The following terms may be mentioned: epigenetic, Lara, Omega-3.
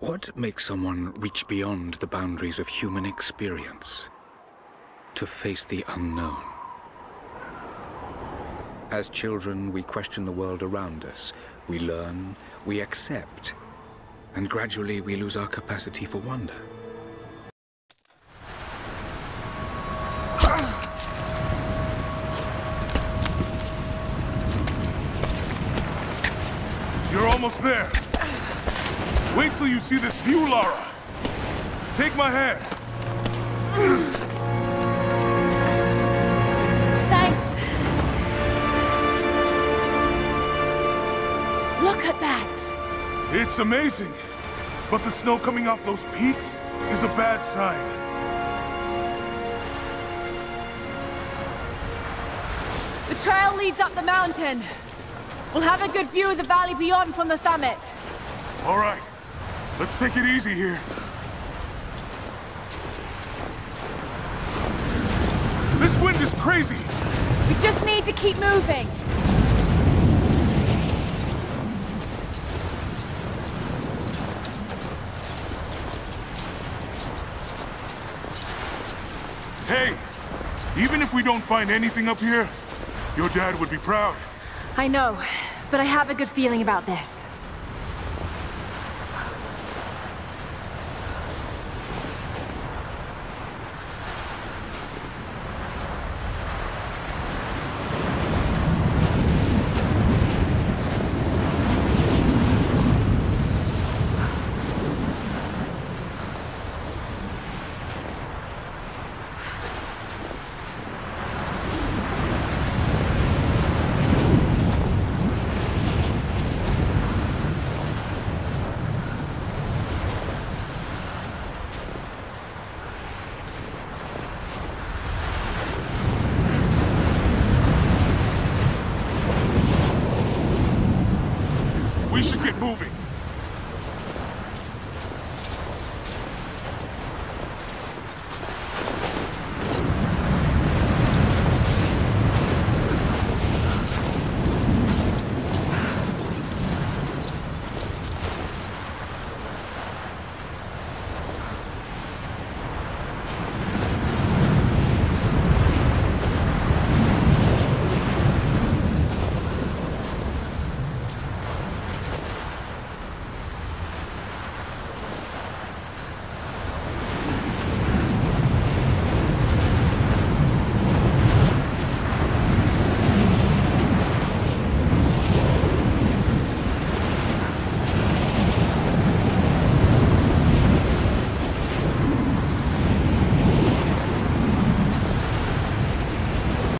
What makes someone reach beyond the boundaries of human experience to face the unknown? As children, we question the world around us. We learn, we accept, and gradually we lose our capacity for wonder. You're almost there. Wait till you see this view, Lara. Take my hand. Thanks. Look at that. It's amazing. But the snow coming off those peaks is a bad sign. The trail leads up the mountain. We'll have a good view of the valley beyond from the summit. All right. Let's take it easy here. This wind is crazy. We just need to keep moving. Hey, even if we don't find anything up here, your dad would be proud. I know, but I have a good feeling about this.